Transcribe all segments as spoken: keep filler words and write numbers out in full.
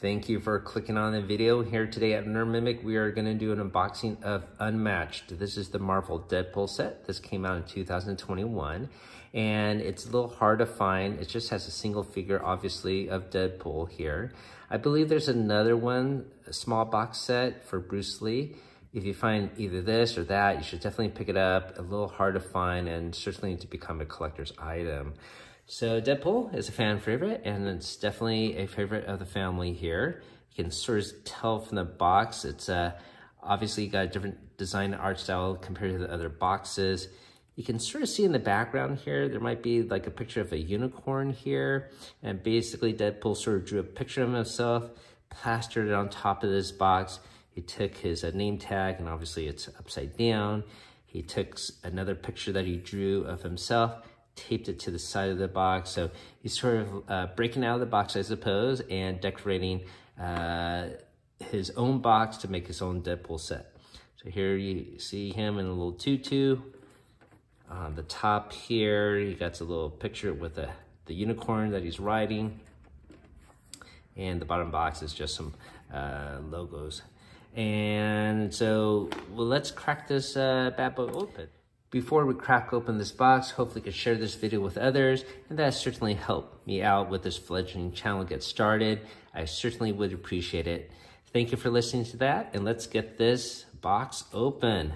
Thank you for clicking on the video. Here today at Nerd Mimic, we are going to do an unboxing of Unmatched. This is the Marvel Deadpool set. This came out in two thousand twenty-one, and it's a little hard to find. It just has a single figure, obviously, of Deadpool here. I believe there's another one, a small box set for Bruce Lee. If you find either this or that, you should definitely pick it up. A little hard to find and certainly to become a collector's item. So Deadpool is a fan favorite, and it's definitely a favorite of the family here. You can sort of tell from the box. It's uh, obviously got a different design art style compared to the other boxes. You can sort of see in the background here, there might be like a picture of a unicorn here. And basically Deadpool sort of drew a picture of himself, plastered it on top of this box. He took his uh, name tag, and obviously it's upside down. He took another picture that he drew of himself, taped it to the side of the box. So he's sort of uh, breaking out of the box, I suppose, and decorating uh, his own box to make his own Deadpool set. So here you see him in a little tutu. On the top here, he got a little picture with a, the unicorn that he's riding. And the bottom box is just some uh, logos. And so, well, let's crack this uh, bad boy open. Before we crack open this box, hopefully you can share this video with others, and that certainly helped me out with this fledgling channel get started. I certainly would appreciate it. Thank you for listening to that, and let's get this box open.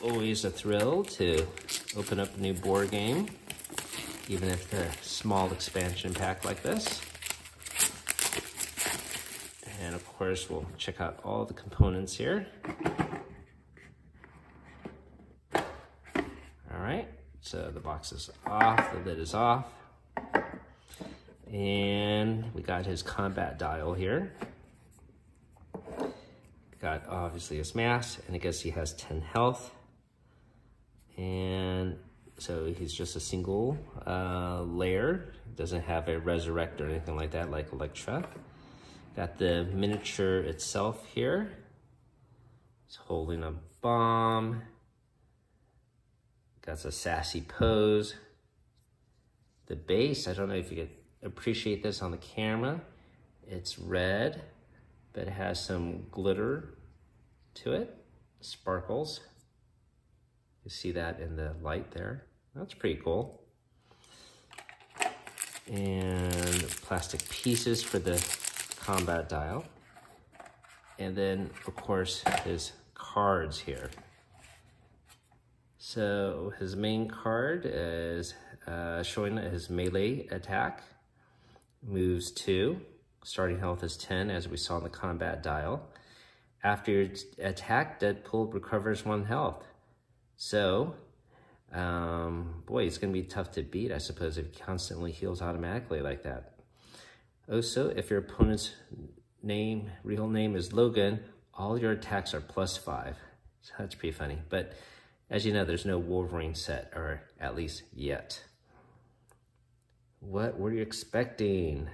Always a thrill to open up a new board game, even if they're a small expansion pack like this. And of course, we'll check out all the components here. So the box is off, the lid is off, and we got his combat dial here. Got obviously his mask, and I guess he has ten health. And so he's just a single uh, layer, doesn't have a resurrect or anything like that, like Elektra. Got the miniature itself here. It's holding a bomb. That's a sassy pose. The base, I don't know if you can appreciate this on the camera. It's red, but it has some glitter to it, sparkles. You see that in the light there. That's pretty cool. And plastic pieces for the combat dial. And then, of course, his cards here. So his main card is uh, showing his melee attack, moves two, starting health is ten as we saw in the combat dial. After your attack, Deadpool recovers one health. So, um, boy, it's going to be tough to beat, I suppose, if he constantly heals automatically like that. Also, if your opponent's name, real name is Logan, all your attacks are plus five. So that's pretty funny. But as you know, there's no Wolverine set, or at least yet. What were you expecting?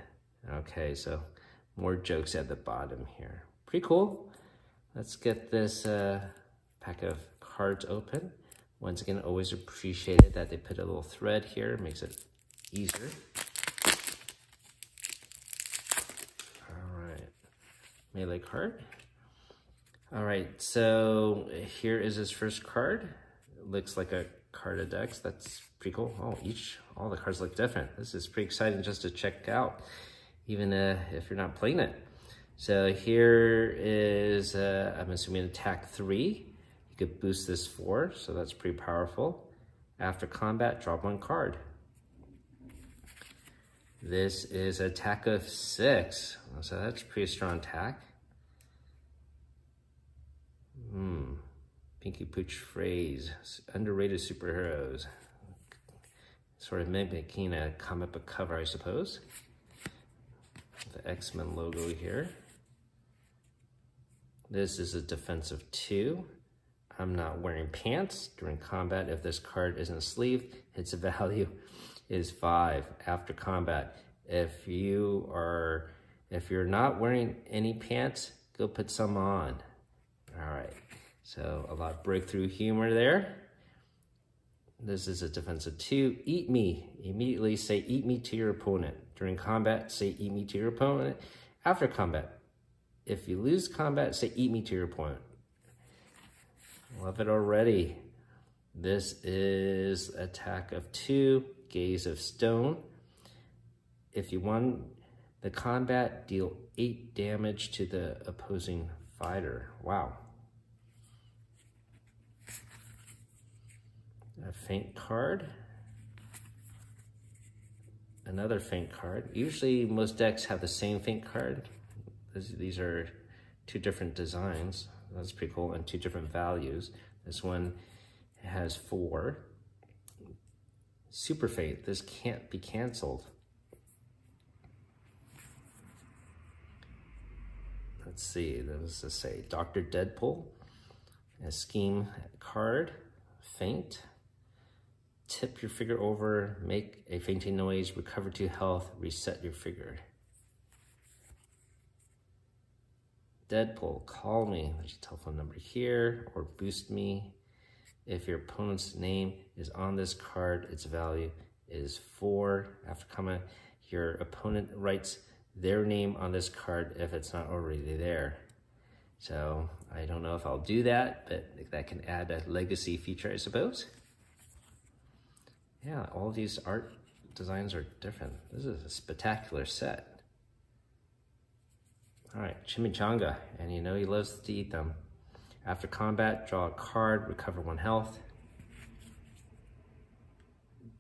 Okay, so more jokes at the bottom here. Pretty cool. Let's get this uh, pack of cards open. Once again, always appreciated that they put a little thread here. It makes it easier. All right, melee card. All right, so here is his first card. It looks like a card of decks. That's pretty cool. Oh, each, all the cards look different. This is pretty exciting just to check out, even uh, if you're not playing it. So here is, uh, I'm assuming attack three. You could boost this four, so that's pretty powerful. After combat, drop one card. This is attack of six. So that's pretty strong attack. Hmm, Pinky Pooch phrase, underrated superheroes. Sort of mimicking a comic book cover, I suppose. The X-Men logo here. This is a defensive two. I'm not wearing pants during combat. If this card isn't a sleeve, its value is five. After combat, if you are, if you're not wearing any pants, go put some on. All right, so a lot of breakthrough humor there. This is a defensive two. Eat me. Immediately say, eat me to your opponent During combat, say, eat me to your opponent. After combat, if you lose combat, say, eat me to your opponent. Love it already. This is attack of two, gaze of stone. If you won the combat, deal eight damage to the opposing fighter. Wow. A feint card. Another feint card. Usually most decks have the same feint card. These are two different designs. That's pretty cool, and two different values. This one has four. Super Fate. This can't be canceled. Let's see, what does this say? Doctor Deadpool, a scheme card, feint. Tip your figure over, make a fainting noise, recover to health, reset your figure. Deadpool, call me. There's a telephone number here, or boost me. If your opponent's name is on this card, its value is four. After comma, your opponent writes their name on this card if it's not already there. So I don't know if I'll do that, but that can add a legacy feature, I suppose. Yeah, all these art designs are different. This is a spectacular set. All right, Chimichanga, and you know he loves to eat them. After combat, draw a card, recover one health.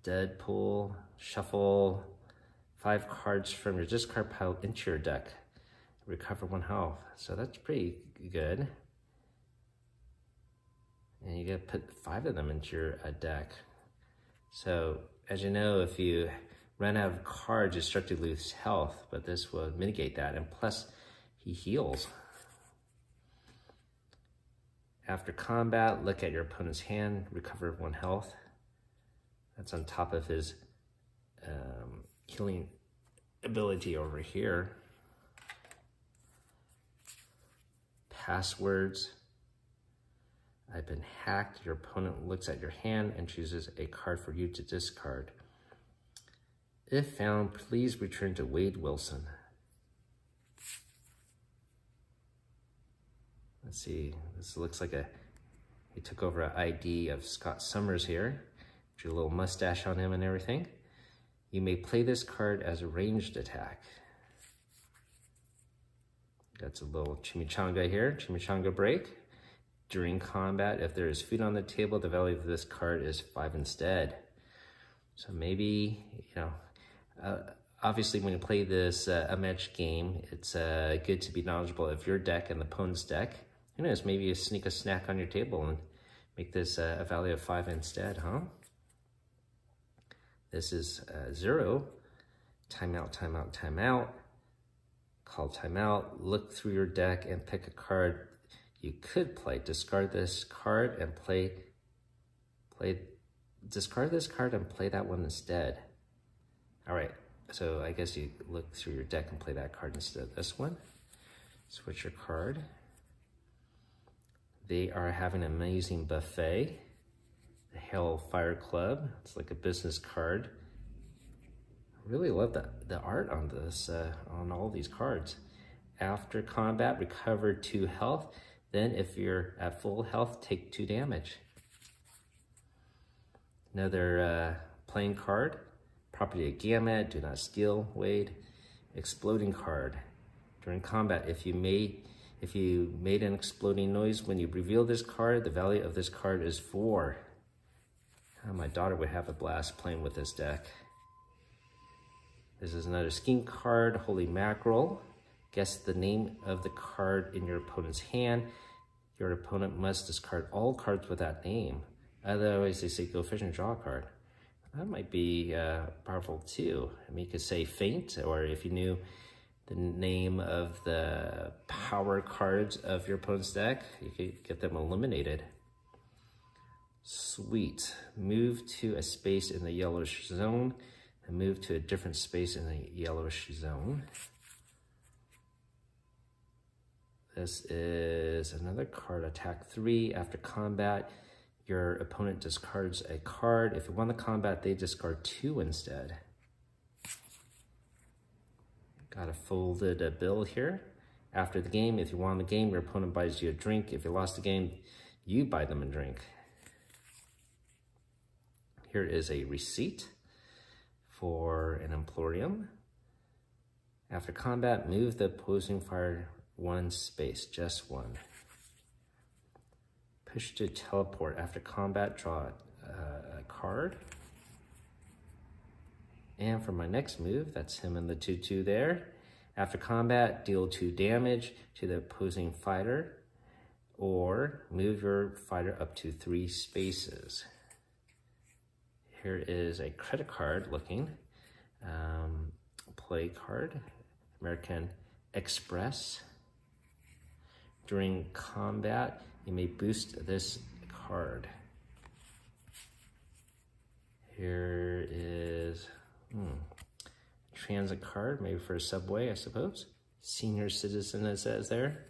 Deadpool, shuffle five cards from your discard pile into your deck. Recover one health. So that's pretty good. And you gotta put five of them into your uh, deck. So as you know, if you run out of cards, you start to lose health, but this will mitigate that. And plus, he heals. After combat, look at your opponent's hand, recover one health. That's on top of his um, healing ability over here. Passwords. I've been hacked. Your opponent looks at your hand and chooses a card for you to discard. If found, please return to Wade Wilson. Let's see, this looks like a, he took over an I D of Scott Summers here. Drew a little mustache on him and everything. You may play this card as a ranged attack. That's a little Chimichanga here, Chimichanga break. During combat, if there is food on the table, the value of this card is five instead. So maybe, you know, uh, obviously when you play this uh, a match game, it's uh, good to be knowledgeable of your deck and the opponent's deck. Who knows, maybe you sneak a snack on your table and make this uh, a value of five instead, huh? This is uh, zero. Timeout, timeout, timeout. Call timeout. Look through your deck and pick a card you could play. Discard this card and play, play, discard this card and play that one instead. All right, so I guess you look through your deck and play that card instead of this one. Switch your card. They are having an amazing buffet. The Hellfire Club, it's like a business card. I really love the, the art on this, uh, on all these cards. After combat, recover two health. Then if you're at full health, take two damage. Another uh, playing card, property of Gamma, do not steal, Wade. Exploding card, during combat, if you made, if you made an exploding noise when you reveal this card, the value of this card is four. Oh, my daughter would have a blast playing with this deck. This is another scheme card, Holy Mackerel. Guess the name of the card in your opponent's hand. Your opponent must discard all cards with that name. Otherwise, they say go fish and draw a card. That might be uh, powerful too. I mean, you could say feint, or if you knew the name of the power cards of your opponent's deck, you could get them eliminated. Sweet. Move to a space in the yellowish zone, and move to a different space in the yellowish zone. This is another card, attack three. After combat, your opponent discards a card. If you won the combat, they discard two instead. Got a folded a bill here. After the game, if you won the game, your opponent buys you a drink. If you lost the game, you buy them a drink. Here is a receipt for an Emporium. After combat, move the opposing fire one space, just one. Push to teleport. After combat, draw uh, a card. And for my next move, that's him in the two two there. After combat, deal two damage to the opposing fighter, or move your fighter up to three spaces. Here is a credit card looking um, play card, American Express. During combat, you may boost this card. Here is hmm, transit card, maybe for a subway, I suppose. Senior citizen, it says there.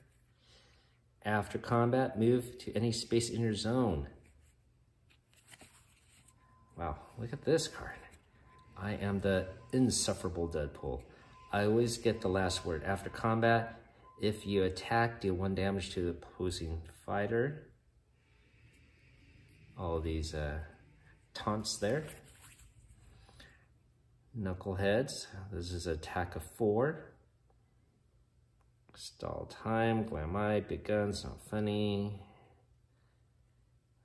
After combat, move to any space in your zone. Wow, look at this card. I am the insufferable Deadpool. I always get the last word. After combat, if you attack, deal one damage to the opposing fighter. All these uh, taunts there. Knuckleheads, this is attack of four. Stall time, glam eye, big guns, not funny.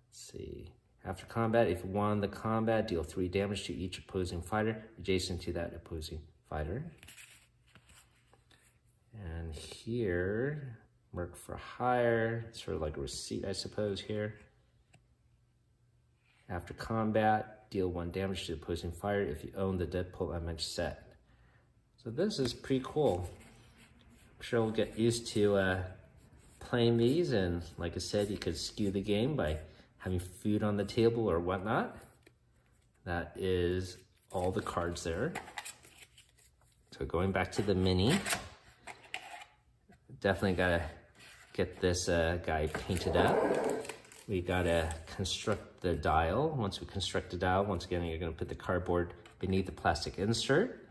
Let's see. After combat, if you won the combat, deal three damage to each opposing fighter adjacent to that opposing fighter. And here, Merc for Hire, sort of like a receipt, I suppose, here. After combat, deal one damage to the opposing fighter if you own the Deadpool image set. So this is pretty cool. I'm sure we'll get used to uh, playing these, and like I said, you could skew the game by having food on the table or whatnot. That is all the cards there. So going back to the mini, definitely gotta get this uh, guy painted up. We gotta construct the dial. Once we construct the dial, once again, you're gonna put the cardboard beneath the plastic insert.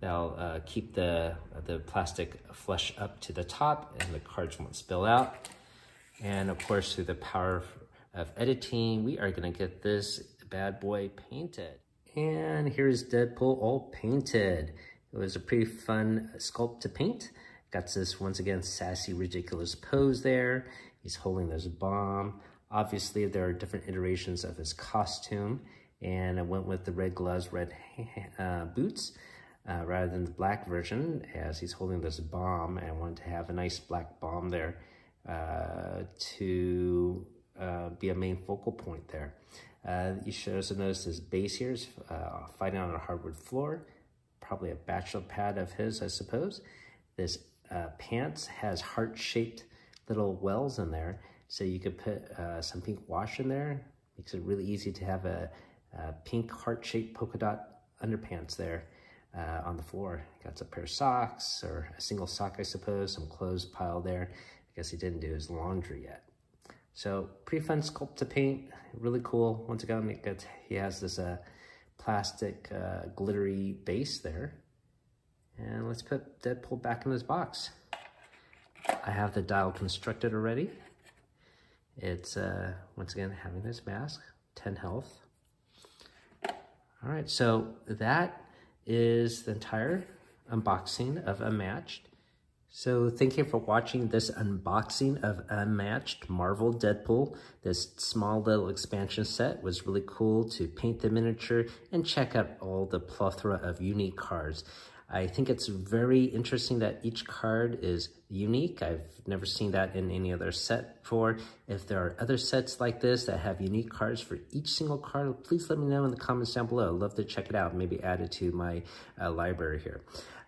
That'll uh, keep the, the plastic flush up to the top and the cards won't spill out. And of course, through the power of of editing, we are gonna get this bad boy painted. And here's Deadpool all painted. It was a pretty fun sculpt to paint. Got this, once again, sassy, ridiculous pose there. He's holding this bomb. Obviously, there are different iterations of his costume, and I went with the red gloves, red uh, boots, uh, rather than the black version, as he's holding this bomb, and I wanted to have a nice black bomb there uh, to Uh, be a main focal point there. Uh, you should also notice his base here is uh, fighting on a hardwood floor, probably a bachelor pad of his, I suppose. This uh, pants has heart-shaped little wells in there, so you could put uh, some pink wash in there. Makes it really easy to have a, a pink heart-shaped polka dot underpants there uh, on the floor. Got a pair of socks, or a single sock, I suppose, some clothes piled there. I guess he didn't do his laundry yet. So pretty fun sculpt to paint, really cool. Once again, it gets, he has this uh, plastic uh, glittery base there. And let's put Deadpool back in his box. I have the dial constructed already. It's, uh, once again, having this mask, ten health. All right, so that is the entire unboxing of Unmatched. So thank you for watching this unboxing of Unmatched Marvel Deadpool. This small little expansion set was really cool to paint the miniature and check out all the plethora of unique cards. I think it's very interesting that each card is unique. I've never seen that in any other set before. If there are other sets like this that have unique cards for each single card, please let me know in the comments down below. I'd love to check it out, maybe add it to my uh, library here.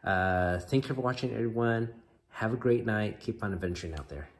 Uh, thank you for watching, everyone. Have a great night. Keep on adventuring out there.